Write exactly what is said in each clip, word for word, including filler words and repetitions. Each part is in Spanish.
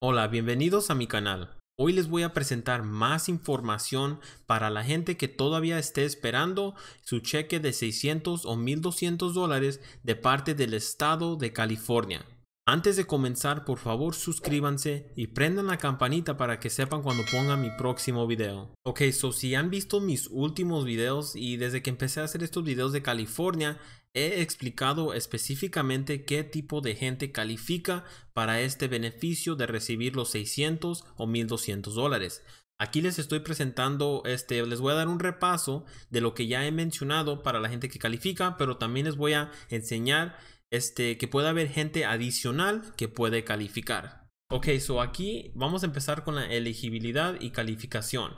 Hola, bienvenidos a mi canal. Hoy les voy a presentar más información para la gente que todavía esté esperando su cheque de seiscientos o mil doscientos dólares de parte del estado de California. Antes de comenzar, por favor suscríbanse y prendan la campanita para que sepan cuando ponga mi próximo video. Ok, so si han visto mis últimos videos y desde que empecé a hacer estos videos de California, he explicado específicamente qué tipo de gente califica para este beneficio de recibir los seiscientos o mil doscientos dólares. Aquí les estoy presentando, este, les voy a dar un repaso de lo que ya he mencionado para la gente que califica, pero también les voy a enseñar este, que puede haber gente adicional que puede calificar. Ok, so aquí vamos a empezar con la elegibilidad y calificación.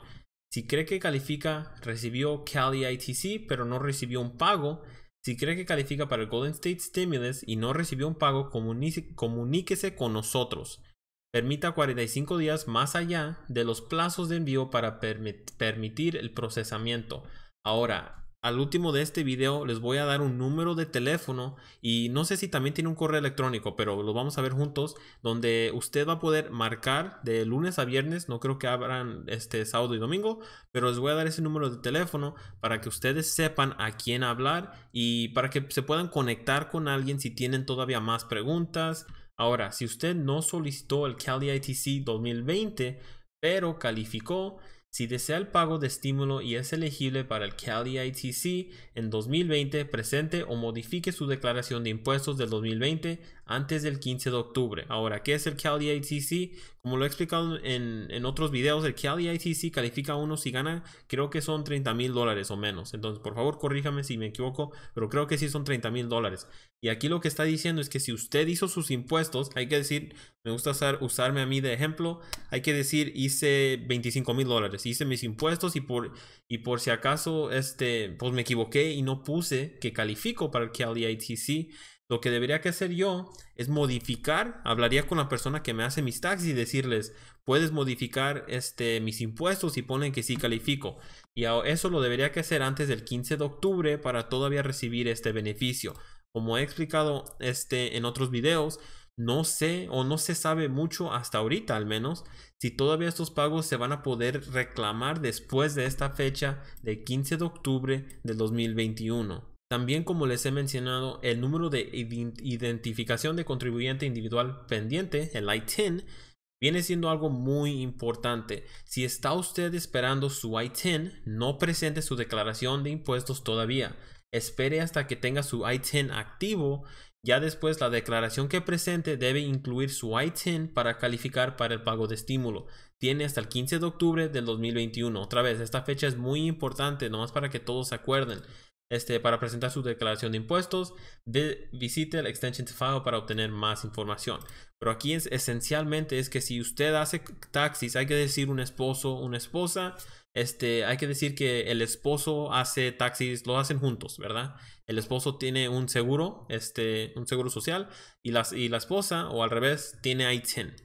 Si cree que califica, recibió Cal E I T C, pero no recibió un pago. Si cree que califica para el Golden State Stimulus y no recibió un pago, comuní- comuníquese con nosotros. Permita cuarenta y cinco días más allá de los plazos de envío para permit- permitir el procesamiento. Ahora, al último de este video les voy a dar un número de teléfono y no sé si también tiene un correo electrónico, pero lo vamos a ver juntos, donde usted va a poder marcar de lunes a viernes. No creo que abran este sábado y domingo, pero les voy a dar ese número de teléfono para que ustedes sepan a quién hablar y para que se puedan conectar con alguien si tienen todavía más preguntas. Ahora, si usted no solicitó el Cal E I T C dos mil veinte, pero calificó, si desea el pago de estímulo y es elegible para el Cal E I T C en dos mil veinte, presente o modifique su declaración de impuestos del dos mil veinte antes del quince de octubre. Ahora, ¿qué es el Cal E I T C? Como lo he explicado en, en otros videos, el Cal E I T C califica a uno si gana, creo que son treinta mil dólares o menos. Entonces, por favor, corríjame si me equivoco, pero creo que sí son treinta mil dólares. Y aquí lo que está diciendo es que si usted hizo sus impuestos, hay que decir, me gusta usar, usarme a mí de ejemplo, hay que decir, hice veinticinco mil dólares. Hice mis impuestos y por, y por si acaso este, pues me equivoqué y no puse que califico para el Cal E I T C. Lo que debería que hacer yo es modificar, hablaría con la persona que me hace mis taxes y decirles, puedes modificar este, mis impuestos y ponen que sí califico. Y eso lo debería que hacer antes del quince de octubre para todavía recibir este beneficio. Como he explicado este, en otros videos, no sé o no se sabe mucho hasta ahorita al menos si todavía estos pagos se van a poder reclamar después de esta fecha de quince de octubre del dos mil veintiuno. También, como les he mencionado, el número de identificación de contribuyente individual pendiente, el I T I N, viene siendo algo muy importante. Si está usted esperando su I T I N, no presente su declaración de impuestos todavía. Espere hasta que tenga su I T I N activo. Ya después, la declaración que presente debe incluir su I T I N para calificar para el pago de estímulo. Tiene hasta el quince de octubre del dos mil veintiuno. Otra vez, esta fecha es muy importante, nomás para que todos se acuerden. Este, para presentar su declaración de impuestos, de, visite el Extension to File para obtener más información. Pero aquí es, esencialmente es que si usted hace taxis, hay que decir un esposo, una esposa. Este, hay que decir que el esposo hace taxis, lo hacen juntos, ¿verdad? El esposo tiene un seguro, este, un seguro social, y, las, y la esposa, o al revés, tiene I T I N.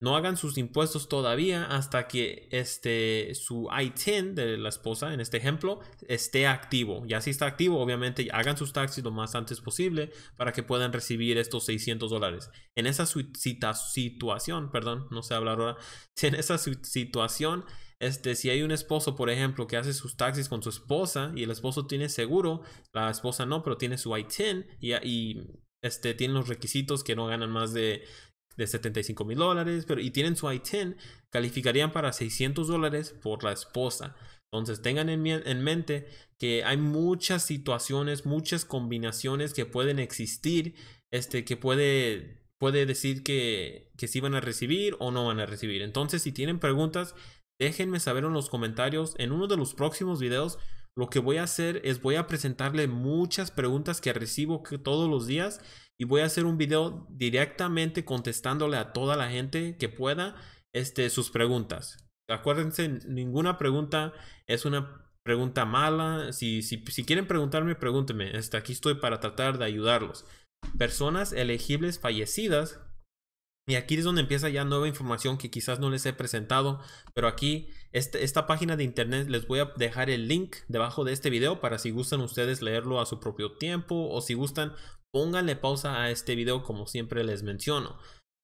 No hagan sus impuestos todavía hasta que este, su I T I N de la esposa, en este ejemplo, esté activo. Ya si está activo, obviamente hagan sus taxis lo más antes posible para que puedan recibir estos seiscientos dólares. En esa cita, situación, perdón, no sé hablar ahora, en esa situación, Este, si hay un esposo, por ejemplo, que hace sus taxis con su esposa y el esposo tiene seguro, la esposa no, pero tiene su I T I N y, y este, tiene los requisitos que no ganan más de, de setenta y cinco mil dólares, pero y tienen su I T I N, calificarían para seiscientos dólares por la esposa. Entonces tengan en, en mente que hay muchas situaciones, muchas combinaciones que pueden existir, este, que puede, puede decir que, que sí van a recibir o no van a recibir. Entonces, si tienen preguntas, déjenme saber en los comentarios. En uno de los próximos videos lo que voy a hacer es voy a presentarle muchas preguntas que recibo todos los días y voy a hacer un video directamente contestándole a toda la gente que pueda este, sus preguntas. Acuérdense, ninguna pregunta es una pregunta mala. Si, si, si quieren preguntarme, pregúntenme. Este, aquí estoy para tratar de ayudarlos. Personas elegibles fallecidas. Y aquí es donde empieza ya nueva información que quizás no les he presentado, pero aquí este, esta página de internet les voy a dejar el link debajo de este video para si gustan ustedes leerlo a su propio tiempo o si gustan pónganle pausa a este video como siempre les menciono.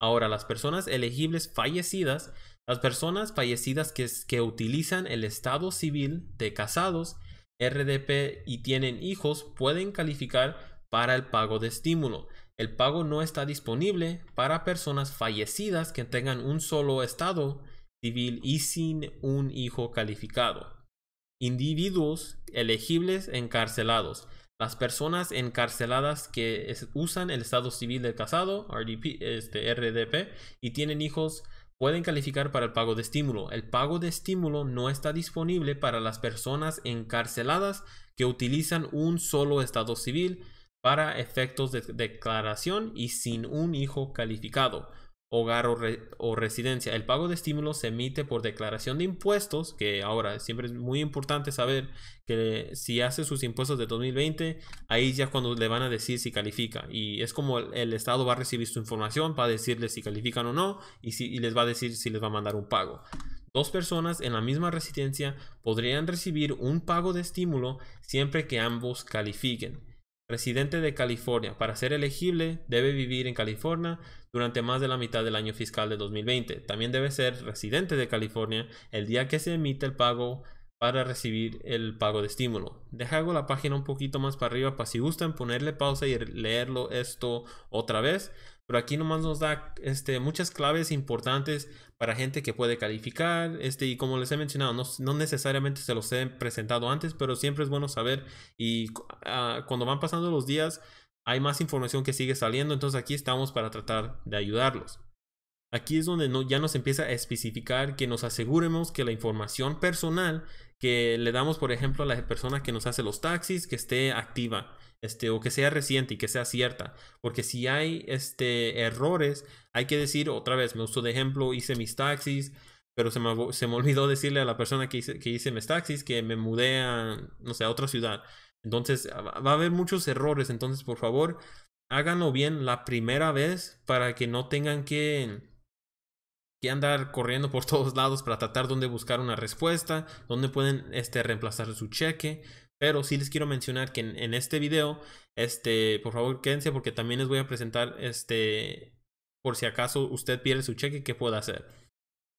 Ahora, las personas elegibles fallecidas, las personas fallecidas que, que utilizan el estado civil de casados, R D P y tienen hijos, pueden calificar para el pago de estímulo. El pago no está disponible para personas fallecidas que tengan un solo estado civil y sin un hijo calificado. Individuos elegibles encarcelados. Las personas encarceladas que es, usan el estado civil del casado, R D P, este, R D P, y tienen hijos pueden calificar para el pago de estímulo. El pago de estímulo no está disponible para las personas encarceladas que utilizan un solo estado civil para efectos de declaración y sin un hijo calificado, hogar o, re, o residencia. El pago de estímulo se emite por declaración de impuestos, que ahora siempre es muy importante saber que si hace sus impuestos de dos mil veinte, ahí ya cuando le van a decir si califica. Y es como el, el Estado va a recibir su información para decirles si califican o no, y, si, y les va a decir si les va a mandar un pago. Dos personas en la misma residencia podrían recibir un pago de estímulo siempre que ambos califiquen. Residente de California. Para ser elegible, debe vivir en California durante más de la mitad del año fiscal de dos mil veinte. También debe ser residente de California el día que se emite el pago para recibir el pago de estímulo. Dejo la página un poquito más para arriba para si gustan ponerle pausa y leerlo esto otra vez. Pero aquí nomás nos da este, muchas claves importantes para gente que puede calificar. Este, y como les he mencionado, no, no necesariamente se los he presentado antes, pero siempre es bueno saber. Y uh, cuando van pasando los días, hay más información que sigue saliendo. Entonces aquí estamos para tratar de ayudarlos. Aquí es donde no, ya nos empieza a especificar que nos aseguremos que la información personal que le damos, por ejemplo, a la persona que nos hace los taxis, que esté activa. Este, o que sea reciente y que sea cierta, porque si hay este, errores, hay que decir otra vez, me uso de ejemplo, hice mis taxis, pero se me, se me olvidó decirle a la persona que hice, que hice mis taxis que me mudé a, no sé, a otra ciudad. Entonces va a haber muchos errores, entonces por favor háganlo bien la primera vez para que no tengan que... Y andar corriendo por todos lados para tratar dónde buscar una respuesta, dónde pueden este, reemplazar su cheque. Pero sí les quiero mencionar que en, en este video, este, por favor quédense porque también les voy a presentar, este, por si acaso usted pierde su cheque, qué puede hacer.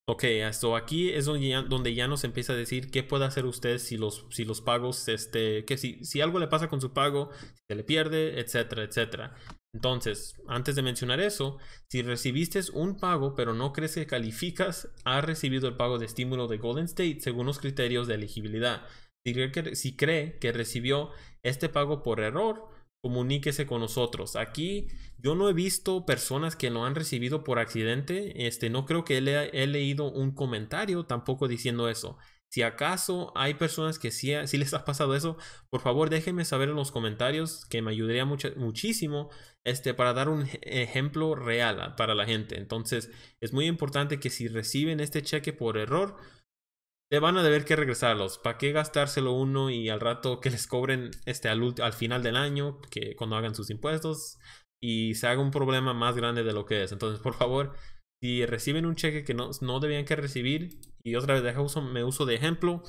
Ok, esto aquí es donde ya, donde ya nos empieza a decir qué puede hacer usted si los, si los pagos, este, que si, si algo le pasa con su pago, si se le pierde, etcétera, etcétera. Entonces, antes de mencionar eso, si recibiste un pago pero no crees que calificas, has recibido el pago de estímulo de Golden State según los criterios de elegibilidad. Si cree que, si cree que recibió este pago por error, comuníquese con nosotros. Aquí yo no he visto personas que lo han recibido por accidente. Este, no creo que le, he leído un comentario tampoco diciendo eso. Si acaso hay personas que sí, sí les ha pasado eso, por favor déjenme saber en los comentarios que me ayudaría mucho, muchísimo este, para dar un ejemplo real para la gente. Entonces es muy importante que si reciben este cheque por error, te van a deber que regresarlos. ¿Para qué gastárselo uno y al rato que les cobren este, al, al final del año, que cuando hagan sus impuestos y se haga un problema más grande de lo que es? Entonces por favor, si reciben un cheque que no, no debían que recibir, y otra vez deja uso, me uso de ejemplo,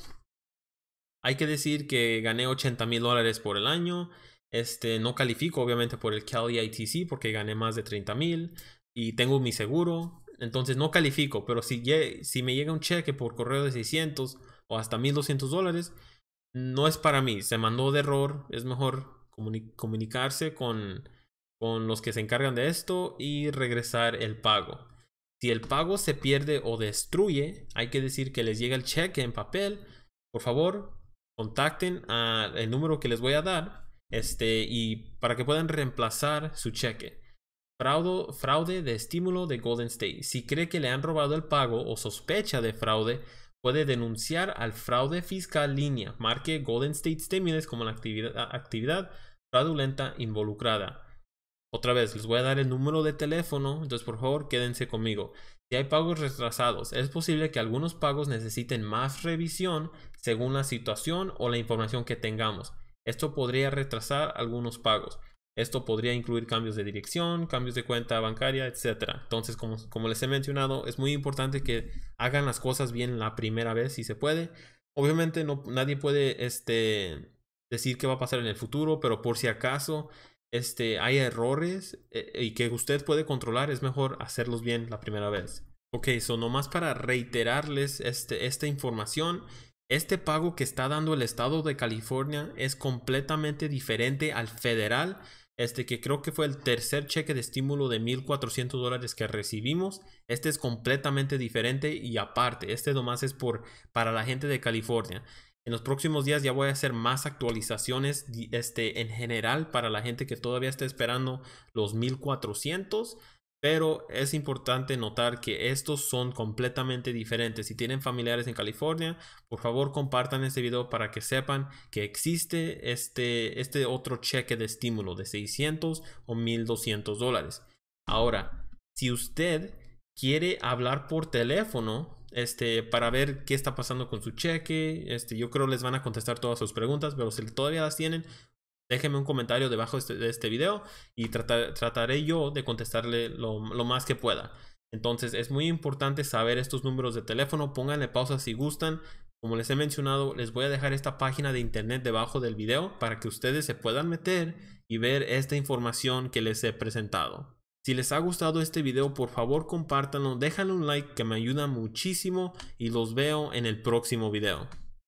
hay que decir que gané ochenta mil dólares por el año, este, no califico obviamente por el Cal A T C porque gané más de treinta mil y tengo mi seguro, entonces no califico, pero si, si me llega un cheque por correo de seiscientos o hasta mil doscientos dólares, no es para mí, se mandó de error, es mejor comuni- comunicarse con, con los que se encargan de esto y regresar el pago. Si el pago se pierde o destruye, hay que decir que les llega el cheque en papel. Por favor, contacten al número que les voy a dar este, y para que puedan reemplazar su cheque. Fraude, fraude de estímulo de Golden State. Si cree que le han robado el pago o sospecha de fraude, puede denunciar al fraude fiscal línea. Marque Golden State Stimulus como la actividad, actividad fraudulenta involucrada. Otra vez, les voy a dar el número de teléfono, entonces por favor quédense conmigo. Si hay pagos retrasados, es posible que algunos pagos necesiten más revisión según la situación o la información que tengamos. Esto podría retrasar algunos pagos. Esto podría incluir cambios de dirección, cambios de cuenta bancaria, etcétera. Entonces, como, como les he mencionado, es muy importante que hagan las cosas bien la primera vez si se puede. Obviamente no, nadie puede este, decir qué va a pasar en el futuro, pero por si acaso... este, hay errores eh, y que usted puede controlar, es mejor hacerlos bien la primera vez. Ok, so nomás para reiterarles este, esta información, este pago que está dando el estado de California es completamente diferente al federal, este que creo que fue el tercer cheque de estímulo de mil cuatrocientos dólares que recibimos. Este es completamente diferente y aparte, este nomás es por, para la gente de California. En los próximos días ya voy a hacer más actualizaciones este, en general para la gente que todavía está esperando los mil cuatrocientos. Pero es importante notar que estos son completamente diferentes. Si tienen familiares en California, por favor compartan este video para que sepan que existe este, este otro cheque de estímulo de seiscientos o mil doscientos dólares. Ahora, si usted quiere hablar por teléfono, Este, para ver qué está pasando con su cheque, este, yo creo les van a contestar todas sus preguntas, pero si todavía las tienen, déjenme un comentario debajo este, de este video y tratar, trataré yo de contestarle lo, lo más que pueda. Entonces es muy importante saber estos números de teléfono, pónganle pausa si gustan. Como les he mencionado, les voy a dejar esta página de internet debajo del video para que ustedes se puedan meter y ver esta información que les he presentado. Si les ha gustado este video, por favor compártanlo, déjale un like que me ayuda muchísimo y los veo en el próximo video.